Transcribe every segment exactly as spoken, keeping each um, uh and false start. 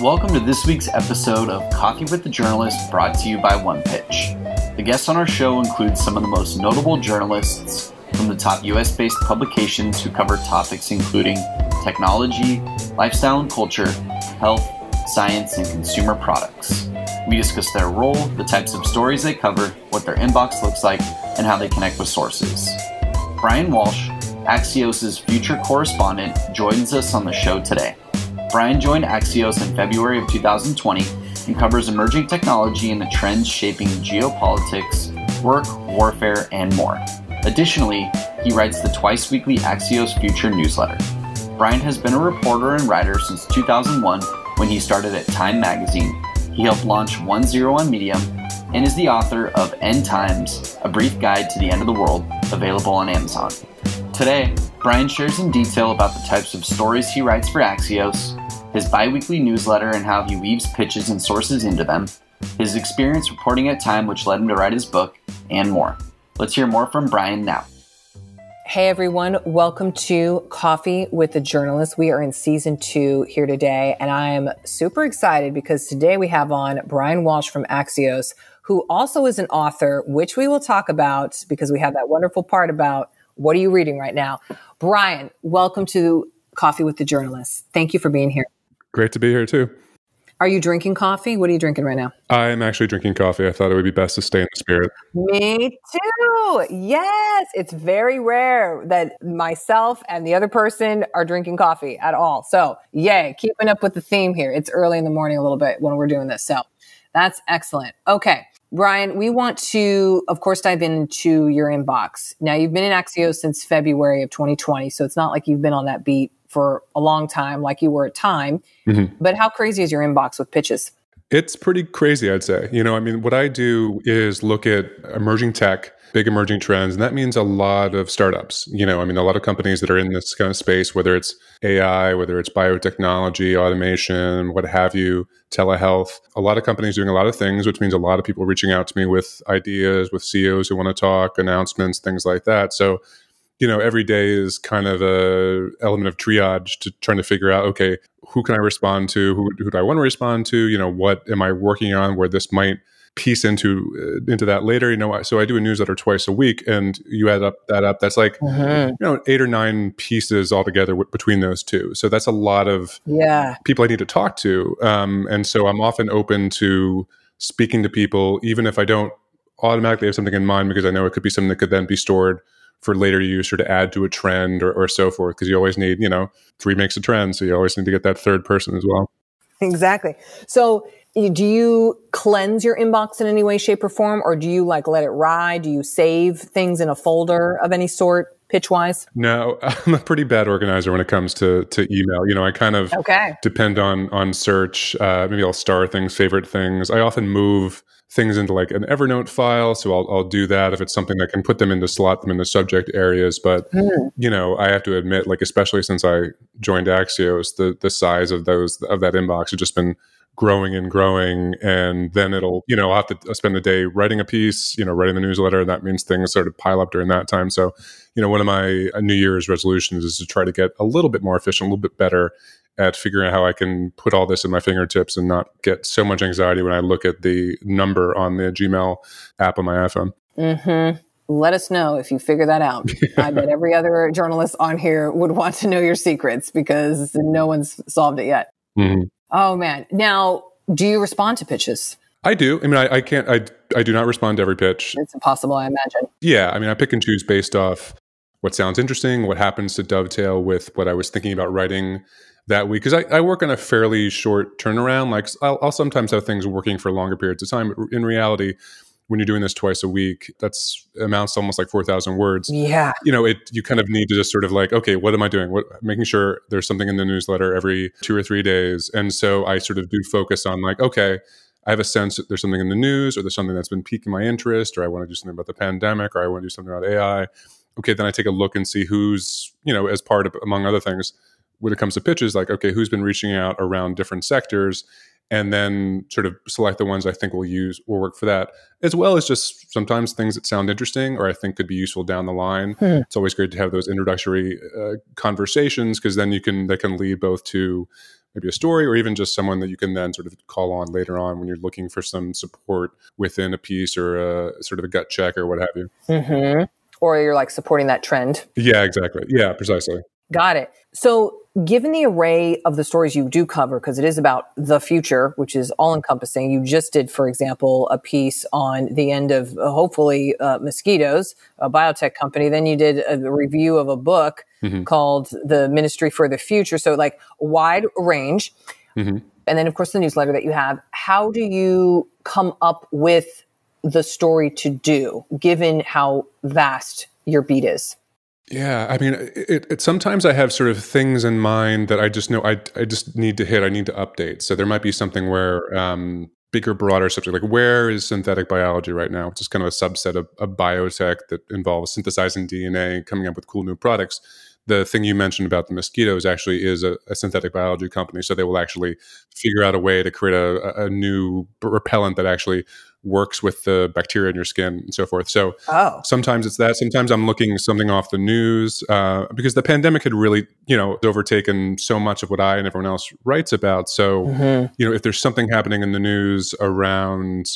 welcome to this week's episode of Coffee with the Journalist, brought to you by OnePitch. The guests on our show include some of the most notable journalists from the top U S based publications who cover topics including technology, lifestyle and culture, health, science, and consumer products. We discuss their role, the types of stories they cover, what their inbox looks like, and how they connect with sources. Bryan Walsh, Axios' Future correspondent, joins us on the show today. Bryan joined Axios in February of two thousand twenty and covers emerging technology and the trends shaping geopolitics, work, warfare, and more. Additionally, he writes the twice-weekly Axios Future newsletter. Bryan has been a reporter and writer since two thousand one, when he started at Time Magazine. He helped launch OneZero on Medium and is the author of End Times, A Brief Guide to the End of the World, available on Amazon. Today, Bryan shares in detail about the types of stories he writes for Axios, his bi-weekly newsletter and how he weaves pitches and sources into them, his experience reporting at Time which led him to write his book, and more. Let's hear more from Bryan now. Hey everyone, welcome to Coffee with the Journalist. We are in season two here today, and I am super excited because today we have on Bryan Walsh from Axios, who also is an author, which we will talk about because we have that wonderful part about what are you reading right now. Bryan, welcome to Coffee with the Journalist. Thank you for being here. Great to be here too. Are you drinking coffee? What are you drinking right now? I'm actually drinking coffee. I thought it would be best to stay in the spirit. Me too. Yes. It's very rare that myself and the other person are drinking coffee at all. So yay, keeping up with the theme here. It's early in the morning a little bit when we're doing this. So that's excellent. Okay. Bryan, we want to, of course, dive into your inbox. Now, you've been in Axios since February of twenty twenty. So it's not like you've been on that beat for a long time, like you were at Time. Mm-hmm. But how crazy is your inbox with pitches? It's pretty crazy, I'd say. You know, I mean, what I do is look at emerging tech, big emerging trends, and that means a lot of startups. You know, I mean, a lot of companies that are in this kind of space, whether it's A I, whether it's biotechnology, automation, what have you, telehealth, a lot of companies doing a lot of things, which means a lot of people reaching out to me with ideas, with C E Os who want to talk, announcements, things like that. So, you know, every day is kind of a element of triage to trying to figure out, okay, who can I respond to? Who, who do I want to respond to? You know, what am I working on where this might piece into uh, into that later? You know, so I do a newsletter twice a week, and you add up that up. That's like, mm-hmm. you know, eight or nine pieces altogether w between those two. So that's a lot of yeah. people I need to talk to. Um, and so I'm often open to speaking to people, even if I don't automatically have something in mind, because I know it could be something that could then be stored for later use or to add to a trend or, or so forth, because you always need, you know, three makes a trend. So you always need to get that third person as well. Exactly. So do you cleanse your inbox in any way, shape, or form, or do you like let it ride? Do you save things in a folder of any sort, pitch-wise? No, I'm a pretty bad organizer when it comes to, to email. You know, I kind of okay. depend on, on search. Uh, maybe I'll star things, favorite things. I often move things into like an Evernote file. So I'll, I'll do that if it's something that can put them into slot them into subject areas. But, mm. you know, I have to admit, like, especially since I joined Axios, the, the size of those of that inbox has just been growing and growing. And then it'll, you know, I'll have to spend a day writing a piece, you know, writing the newsletter. That means things sort of pile up during that time. So, you know, one of my New Year's resolutions is to try to get a little bit more efficient, a little bit better at figuring out how I can put all this in my fingertips and not get so much anxiety when I look at the number on the Gmail app on my iPhone. Mm-hmm. Let us know if you figure that out. I bet every other journalist on here would want to know your secrets because no one's solved it yet. Mm-hmm. Oh, man. Now, do you respond to pitches? I do. I mean, I, I can't, I, I do not respond to every pitch. It's impossible, I imagine. Yeah. I mean, I pick and choose based off what sounds interesting, what happens to dovetail with what I was thinking about writing that week. Because I, I work on a fairly short turnaround. Like I'll, I'll sometimes have things working for longer periods of time. But in reality, when you're doing this twice a week, that's amounts to almost like four thousand words. Yeah. You know, it, you kind of need to just sort of like, okay, what am I doing? What, making sure there's something in the newsletter every two or three days. And so I sort of do focus on like, okay, I have a sense that there's something in the news or there's something that's been piquing my interest, or I want to do something about the pandemic, or I want to do something about A I. Okay, then I take a look and see who's, you know, as part of, among other things, when it comes to pitches, like, okay, who's been reaching out around different sectors, and then sort of select the ones I think will use or work for that, as well as just sometimes things that sound interesting or I think could be useful down the line. Hmm. It's always great to have those introductory uh, conversations, because then you can, that can lead both to maybe a story, or even just someone that you can then sort of call on later on when you're looking for some support within a piece or a sort of a gut check or what have you. Mm-hmm. Or you're like supporting that trend. Yeah, exactly. Yeah, precisely. Got it. So given the array of the stories you do cover, because it is about the future, which is all encompassing, you just did, for example, a piece on the end of uh, hopefully uh, mosquitoes, a biotech company. Then you did a review of a book mm-hmm. called The Ministry for the Future. So like wide range. Mm-hmm. And then, of course, the newsletter that you have. How do you come up with the story to do, given how vast your beat is? Yeah, I mean, it, it, sometimes I have sort of things in mind that I just know I, I just need to hit, I need to update. So there might be something where um, bigger, broader subject, like where is synthetic biology right now, which is kind of a subset of, of biotech that involves synthesizing D N A and coming up with cool new products. The thing you mentioned about the mosquitoes actually is a, a synthetic biology company. So they will actually figure out a way to create a, a new repellent that actually works with the bacteria in your skin and so forth. So oh. sometimes it's that. Sometimes I'm looking something off the news uh, because the pandemic had really, you know, overtaken so much of what I and everyone else writes about. So, mm-hmm. you know, if there's something happening in the news around,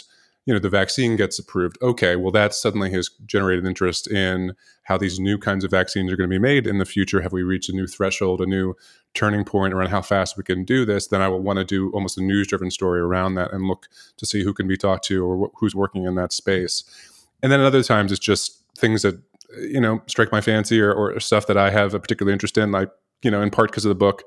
you know, the vaccine gets approved. Okay, well, that suddenly has generated interest in how these new kinds of vaccines are going to be made in the future. Have we reached a new threshold, a new turning point around how fast we can do this? Then I will want to do almost a news-driven story around that and look to see who can be talked to or wh who's working in that space. And then at other times, it's just things that, you know, strike my fancy or, or stuff that I have a particular interest in. Like, you know, in part because of the book,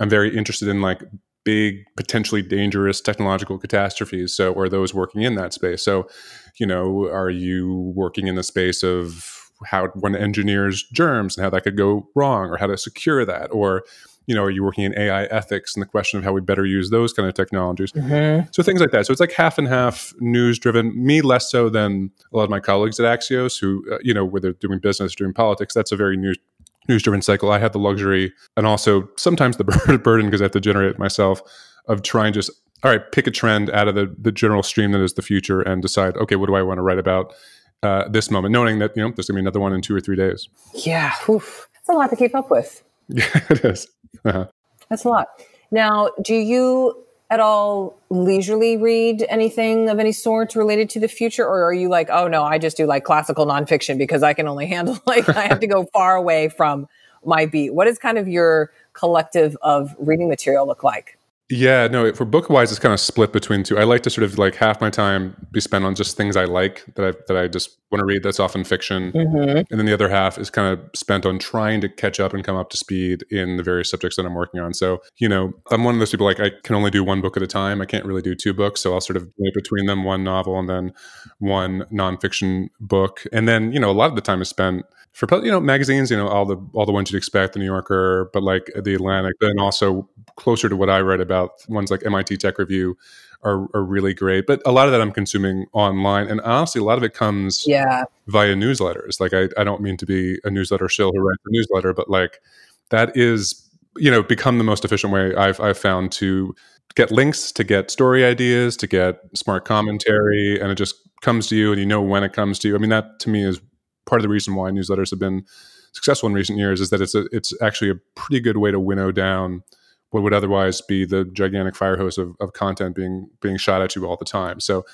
I'm very interested in like big, potentially dangerous technological catastrophes. So, or those working in that space. So, you know, are you working in the space of how one engineers germs and how that could go wrong, or how to secure that? Or, you know, are you working in A I ethics and the question of how we better use those kind of technologies? Mm-hmm. So things like that. So it's like half and half news driven, me less so than a lot of my colleagues at Axios who, uh, you know, where they're doing business, doing politics, that's a very news news-driven cycle. I had the luxury and also sometimes the burden, because I have to generate it myself, of trying just, all right, pick a trend out of the, the general stream that is the future and decide, okay, what do I want to write about uh, this moment, knowing that, you know, there's going to be another one in two or three days. Yeah. Oof. That's a lot to keep up with. Yeah, it is. Uh-huh. That's a lot. Now, do you at all leisurely read anything of any sort related to the future? Or are you like, oh no, I just do like classical nonfiction because I can only handle, like, I have to go far away from my beat. What is kind of your collective of reading material look like? Yeah, no, for book wise, it's kind of split between two. I like to sort of like half my time be spent on just things I like that I, that I just want to read. That's often fiction. Mm-hmm. And then the other half is kind of spent on trying to catch up and come up to speed in the various subjects that I'm working on. So, you know, I'm one of those people like I can only do one book at a time. I can't really do two books. So I'll sort of play between them, one novel and then one nonfiction book. And then, you know, a lot of the time is spent for, you know, magazines, you know, all the, all the ones you'd expect, the New Yorker, but like the Atlantic, and also closer to what I read about ones like M I T Tech Review are, are really great. But a lot of that I'm consuming online. And honestly, a lot of it comes yeah. via newsletters. Like I, I don't mean to be a newsletter shill who writes a newsletter, but like that is, you know, become the most efficient way I've, I've found to get links, to get story ideas, to get smart commentary. And it just comes to you and you know when it comes to you. I mean, that to me is part of the reason why newsletters have been successful in recent years, is that it's a, it's actually a pretty good way to winnow down what would otherwise be the gigantic fire hose of, of content being being shot at you all the time. So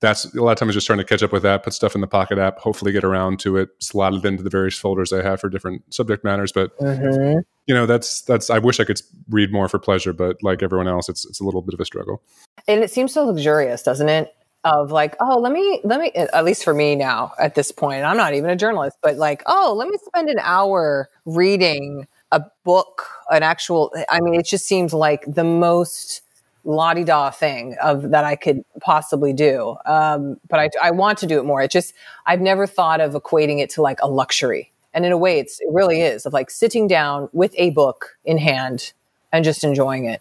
that's a lot of times just trying to catch up with that, put stuff in the Pocket app, hopefully get around to it, slot it into the various folders I have for different subject matters. But, mm-hmm. you know, that's, that's, I wish I could read more for pleasure, but like everyone else, it's, it's a little bit of a struggle. And it seems so luxurious, doesn't it? Of like, oh, let me, let me, at least for me now at this point, I'm not even a journalist, but like, oh, let me spend an hour reading a book, an actual, I mean, it just seems like the most la-di-da thing of that I could possibly do. Um, but I, I want to do it more. It just, I've never thought of equating it to like a luxury. And in a way it's, it really is, of like sitting down with a book in hand and just enjoying it.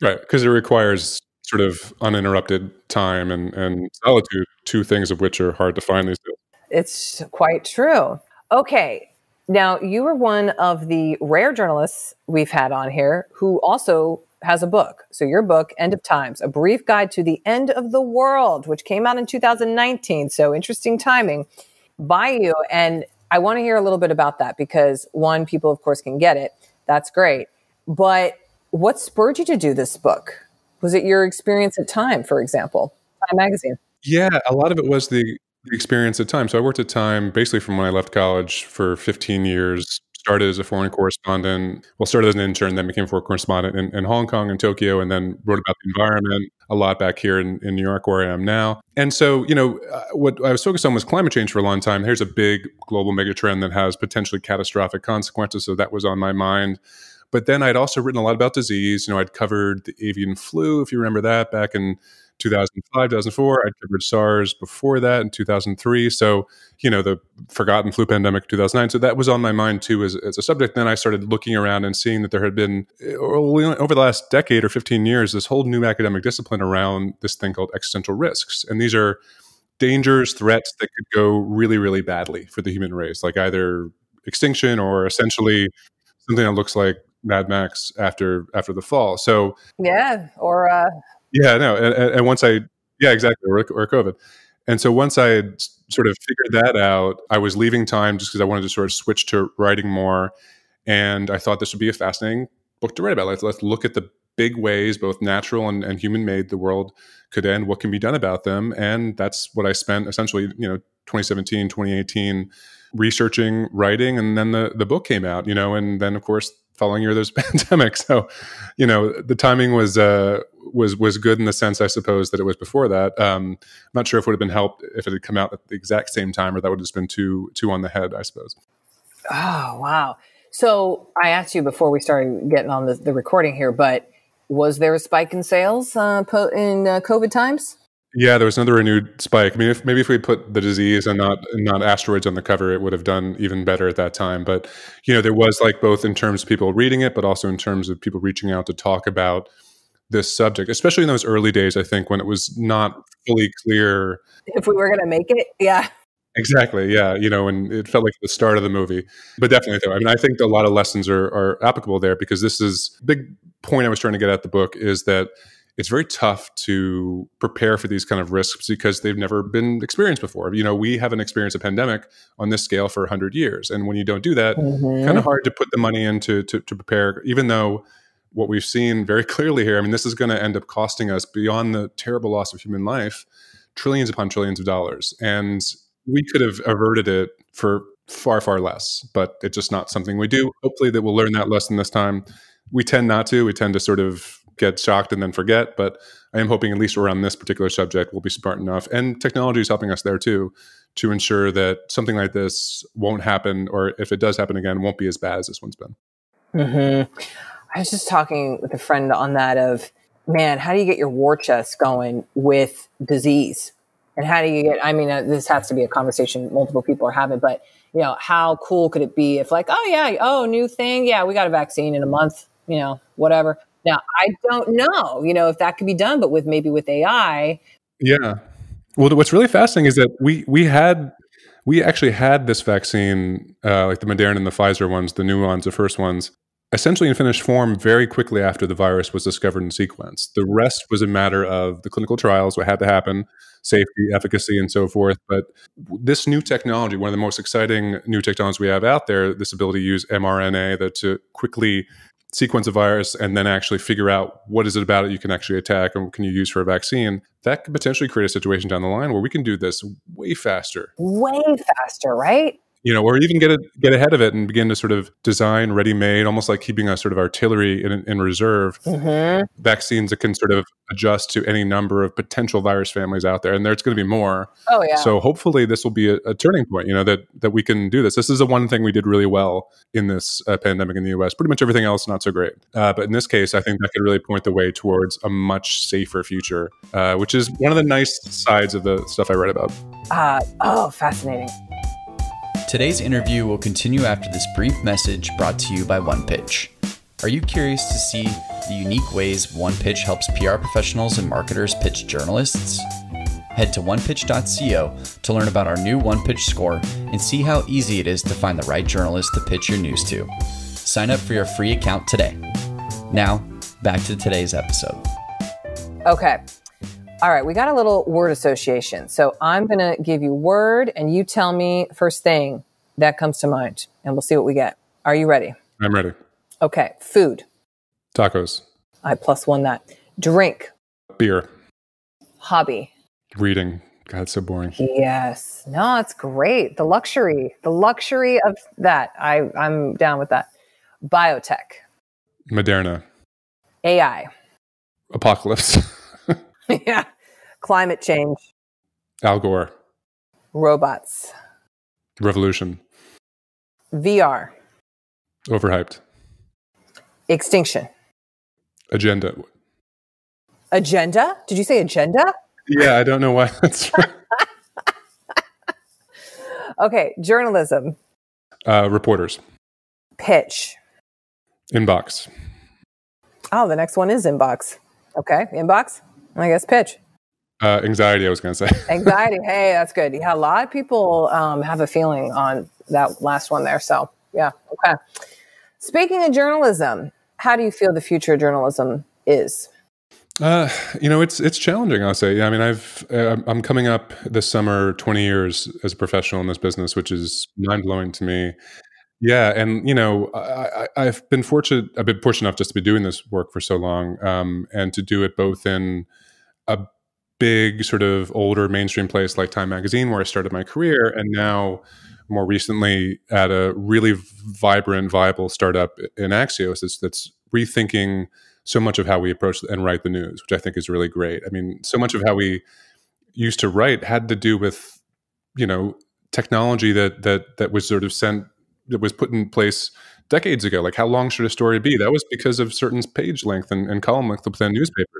Right. Because it requires sort of uninterrupted time and, and solitude, two things of which are hard to find these days. It's quite true. Okay. Now, you were one of the rare journalists we've had on here who also has a book. So your book, End of Times, A Brief Guide to the End of the World, which came out in two thousand nineteen. So interesting timing by you. And I want to hear a little bit about that because, one, people, of course, can get it. That's great. But What spurred you to do this book? Was it your experience at Time, for example, Time Magazine? Yeah, a lot of it was the experience at Time. So I worked at Time basically from when I left college for fifteen years, started as a foreign correspondent, well, started as an intern, then became a foreign correspondent in, in Hong Kong and Tokyo, and then wrote about the environment a lot back here in, in New York where I am now. And so, you know, uh, what I was focused on was climate change for a long time. Here's a big global megatrend that has potentially catastrophic consequences. So that was on my mind. But then I'd also written a lot about disease. You know, I'd covered the avian flu, if you remember that, back in two thousand five, two thousand four. I'd covered SARS before that in two thousand three. So, you know, the forgotten flu pandemic two thousand nine. So that was on my mind too as, as a subject. Then I started looking around and seeing that there had been, over the last decade or fifteen years, this whole new academic discipline around this thing called existential risks. And these are dangers, threats that could go really, really badly for the human race, like either extinction or essentially something that looks like Mad Max after after the fall. So yeah, or... Uh... Yeah, no, and, and once I, yeah, exactly, or, or COVID. And so once I had sort of figured that out, I was leaving Time just because I wanted to sort of switch to writing more. And I thought this would be a fascinating book to write about. Let's, let's look at the big ways, both natural and, and human-made, the world could end, what can be done about them. And that's what I spent essentially, you know, twenty seventeen, twenty eighteen, researching, writing, and then the, the book came out, you know, and then, of course, following year, there's a pandemic. So, you know, the timing was uh, was was good in the sense, I suppose, that it was before that. Um, I'm not sure if it would have been helped if it had come out at the exact same time, or that would have just been too, too on the head, I suppose. Oh, wow. So I asked you before we started getting on the, the recording here, but was there a spike in sales uh, po in uh, COVID times? Yeah, there was another renewed spike. I mean, if, maybe if we put the disease and not not asteroids on the cover, it would have done even better at that time. But, you know, there was like both in terms of people reading it, but also in terms of people reaching out to talk about this subject, especially in those early days, I think, when it was not fully clear if we were going to make it. Yeah, exactly. Yeah. You know, and it felt like the start of the movie. But definitely, though, I mean, I think a lot of lessons are, are applicable there, because this is a big point I was trying to get at the book is that it's very tough to prepare for these kind of risks because they've never been experienced before. You know, we haven't experienced a pandemic on this scale for one hundred years. And when you don't do that, mm-hmm. kind of hard to put the money in to, to, to prepare, even though what we've seen very clearly here, I mean, this is going to end up costing us, beyond the terrible loss of human life, trillions upon trillions of dollars. And we could have averted it for far, far less, but it's just not something we do. Hopefully that we'll learn that lesson this time. We tend not to. We tend to sort of get shocked and then forget, but I am hoping at least around this particular subject we'll be smart enough, and technology is helping us there too, to ensure that something like this won't happen, or if it does happen again, won't be as bad as this one's been. Mm-hmm. I was just talking with a friend on that of, man, how do you get your war chest going with disease? And how do you get, I mean, uh, this has to be a conversation multiple people are having, but you know, how cool could it be if like, oh yeah, oh, new thing. Yeah, we got a vaccine in a month, you know, whatever. Now, I don't know, you know, if that could be done, but with maybe with A I. Yeah. Well, what's really fascinating is that we we had, we actually had this vaccine, uh, like the Moderna and the Pfizer ones, the new ones, the first ones, essentially in finished form very quickly after the virus was discovered and sequenced. The rest was a matter of the clinical trials, what had to happen, safety, efficacy, and so forth. But this new technology, one of the most exciting new technologies we have out there, this ability to use m R N A that to quickly sequence a virus and then actually figure out what is it about it you can actually attack and what can you use for a vaccine, that could potentially create a situation down the line where we can do this way faster. Way faster, right? You know, or even get a, get ahead of it and begin to sort of design ready-made, almost like keeping a sort of artillery in, in reserve, mm-hmm. vaccines that can sort of adjust to any number of potential virus families out there. And there's going to be more. Oh, yeah. So hopefully this will be a, a turning point, you know, that, that we can do this. This is the one thing we did really well in this uh, pandemic in the U S. Pretty much everything else, not so great. Uh, but in this case, I think that could really point the way towards a much safer future, uh, which is one of the nice sides of the stuff I read about. Uh, oh, fascinating. Today's interview will continue after this brief message brought to you by OnePitch. Are you curious to see the unique ways OnePitch helps P R professionals and marketers pitch journalists? Head to one pitch dot co to learn about our new OnePitch score and see how easy it is to find the right journalist to pitch your news to. Sign up for your free account today. Now, back to today's episode. Okay. All right, we got a little word association. So I'm going to give you a word and you tell me first thing that comes to mind and we'll see what we get. Are you ready? I'm ready. Okay, food. Tacos. I plus one that. Drink. Beer. Hobby. Reading. God, it's so boring. Yes. No, it's great. The luxury. The luxury of that. I, I'm down with that. Biotech. Moderna. A I. Apocalypse. Yeah. Climate change. Al Gore. Robots. Revolution. V R. Overhyped. Extinction. Agenda. Agenda? Did you say agenda? Yeah, I don't know why that's right. Okay, journalism. Uh, reporters. Pitch. Inbox. Oh, the next one is inbox. Okay, inbox. I guess pitch. Uh, anxiety, I was going to say. Anxiety. Hey, that's good. Yeah, a lot of people um, have a feeling on that last one there. So, yeah. Okay. Speaking of journalism, how do you feel the future of journalism is? Uh, you know, it's it's challenging, I'll say. I mean, I've uh, I'm coming up this summer twenty years as a professional in this business, which is mind-blowing to me. Yeah, and you know, I, I, I've been fortunate. I've been fortunate enough just to be doing this work for so long, um, and to do it both in a big sort of older mainstream place like Time Magazine, where I started my career, and now more recently at a really vibrant, viable startup in Axios that's, that's rethinking so much of how we approach and write the news, which I think is really great. I mean, so much of how we used to write had to do with, you know, technology that that that was sort of sent, that was put in place decades ago. Like, how long should a story be? That was because of certain page length and, and column length within newspapers.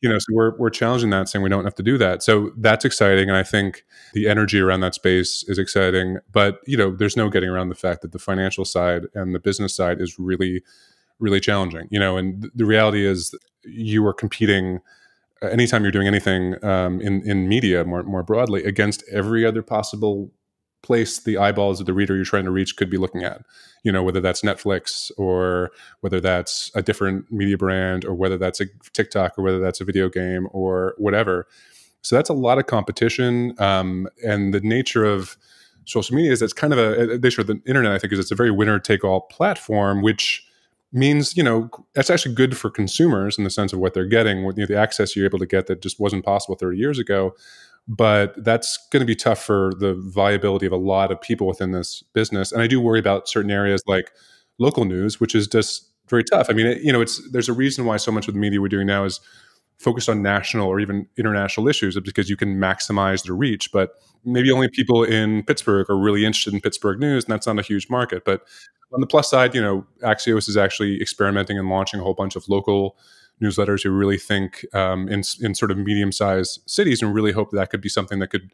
You know, so we're we're challenging that, saying we don't have to do that. So that's exciting, and I think the energy around that space is exciting. But you know, there's no getting around the fact that the financial side and the business side is really, really challenging. You know, and th the reality is you are competing uh, anytime you're doing anything um, in in media more more broadly against every other possible place the eyeballs of the reader you're trying to reach could be looking at. You know, whether that's Netflix or whether that's a different media brand or whether that's a TikTok or whether that's a video game or whatever. So that's a lot of competition. Um, and the nature of social media is that's kind of a, the nature of the internet, I think, is it's a very winner take all platform, which means, you know, that's actually good for consumers in the sense of what they're getting, what, you know, the access you're able to get that just wasn't possible thirty years ago. But that's going to be tough for the viability of a lot of people within this business. And I do worry about certain areas like local news, which is just very tough. I mean, it, you know, it's there's a reason why so much of the media we're doing now is focused on national or even international issues, because you can maximize the reach. But maybe only people in Pittsburgh are really interested in Pittsburgh news, and that's not a huge market. But on the plus side, you know, Axios is actually experimenting and launching a whole bunch of local newsletters who really think um, in, in sort of medium-sized cities, and really hope that, that could be something that could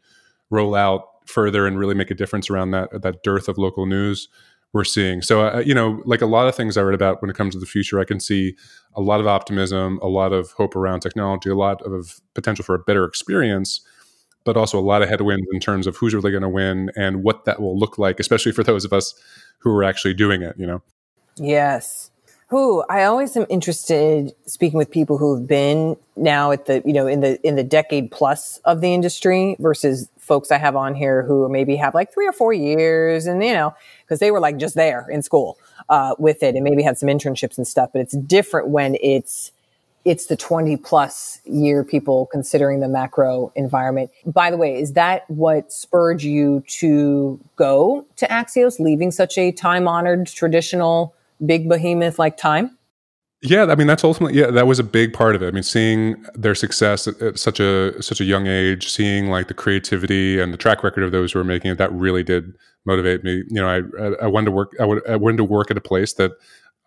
roll out further and really make a difference around that that dearth of local news we're seeing. So, uh, you know, like a lot of things I read about when it comes to the future, I can see a lot of optimism, a lot of hope around technology, a lot of potential for a better experience, but also a lot of headwinds in terms of who's really going to win and what that will look like, especially for those of us who are actually doing it, you know? Yes. Who I always am interested speaking with people who've been now at the, you know, in the, in the decade plus of the industry versus folks I have on here who maybe have like three or four years and, you know, cause they were like just there in school, uh, with it and maybe had some internships and stuff, but it's different when it's, it's the twenty plus year people considering the macro environment. By the way, is that what spurred you to go to Axios, leaving such a time honored traditional big behemoth like Time? Yeah, I mean, that's ultimately, yeah, that was a big part of it. I mean, seeing their success at, at such a such a young age, seeing like the creativity and the track record of those who were making it, that really did motivate me. You know, I I wanted to work I would I wanted to work at a place that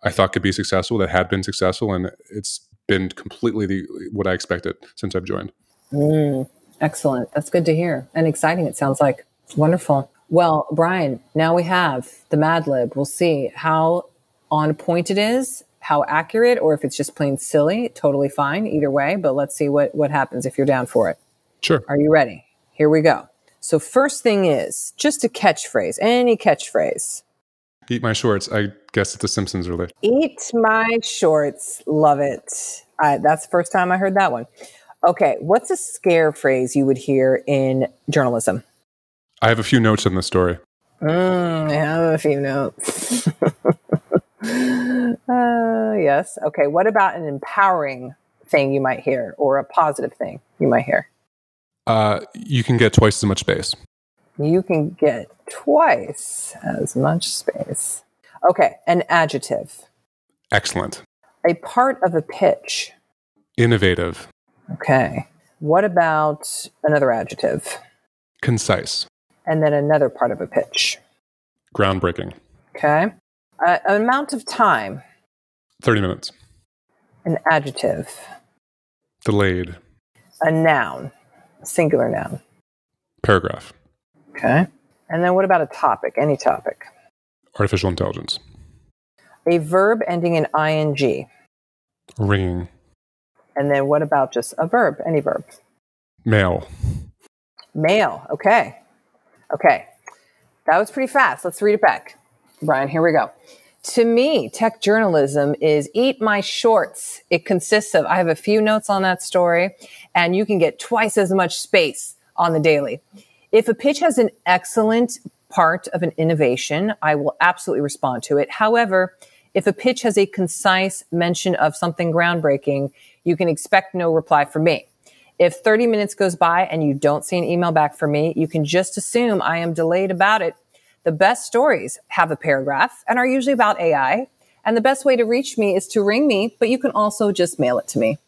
I thought could be successful, that had been successful, and it's been completely the, what I expected since I've joined. Mm, excellent. That's good to hear and exciting. It sounds like wonderful. Well, Bryan, now we have the Mad Lib. We'll see how on point it is, how accurate, or if it's just plain silly, totally fine either way. But let's see what, what happens if you're down for it. Sure. Are you ready? Here we go. So first thing is just a catchphrase, any catchphrase. Eat my shorts. I guess it's the Simpsons related. Eat my shorts. Love it. Uh, that's the first time I heard that one. Okay. What's a scare phrase you would hear in journalism? I have a few notes in the story. Mm, I have a few notes. Uh, yes. Okay. What about an empowering thing you might hear, or a positive thing you might hear? Uh, you can get twice as much space. You can get twice as much space. Okay. An adjective. Excellent. A part of a pitch. Innovative. Okay. What about another adjective? Concise. And then another part of a pitch. Groundbreaking. Okay. Uh, an amount of time. thirty minutes. An adjective. Delayed. A noun. A singular noun. Paragraph. Okay. And then what about a topic? Any topic. Artificial intelligence. A verb ending in ing. Ringing. And then what about just a verb? Any verb. Mail. Mail. Okay. Okay. That was pretty fast. Let's read it back. Bryan, here we go. To me, tech journalism is eat my shorts. It consists of, I have a few notes on that story, and you can get twice as much space on the daily. If a pitch has an excellent part of an innovation, I will absolutely respond to it. However, if a pitch has a concise mention of something groundbreaking, you can expect no reply from me. If thirty minutes goes by and you don't see an email back from me, you can just assume I am delayed about it. The best stories have a paragraph and are usually about A I. And the best way to reach me is to ring me, but you can also just mail it to me.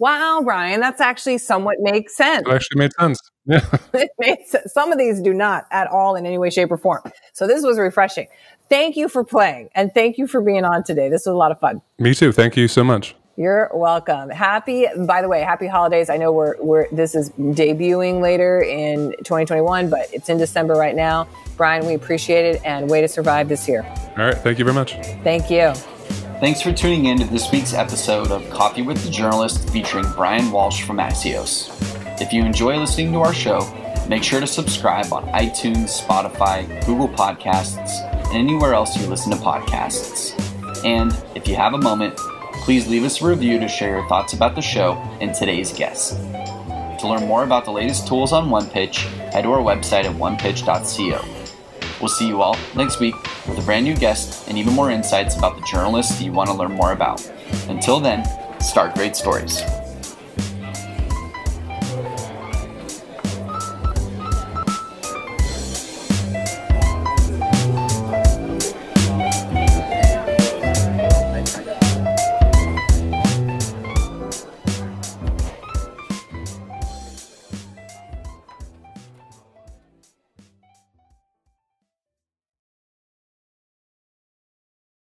Wow, Bryan, that's actually somewhat makes sense. It actually made sense. Yeah. It made sense. Some of these do not at all in any way, shape, or form. So this was refreshing. Thank you for playing, and thank you for being on today. This was a lot of fun. Me too. Thank you so much. You're welcome. Happy, by the way, happy holidays. I know we're, we're this is debuting later in twenty twenty-one, but it's in December right now. Bryan, we appreciate it, and way to survive this year. All right. Thank you very much. Thank you. Thanks for tuning in to this week's episode of Coffee with the Journalist featuring Bryan Walsh from Axios. If you enjoy listening to our show, make sure to subscribe on iTunes, Spotify, Google Podcasts, and anywhere else you listen to podcasts. And if you have a moment, please leave us a review to share your thoughts about the show and today's guest. To learn more about the latest tools on OnePitch, head to our website at one pitch dot co. We'll see you all next week with a brand new guest and even more insights about the journalists you want to learn more about. Until then, start great stories.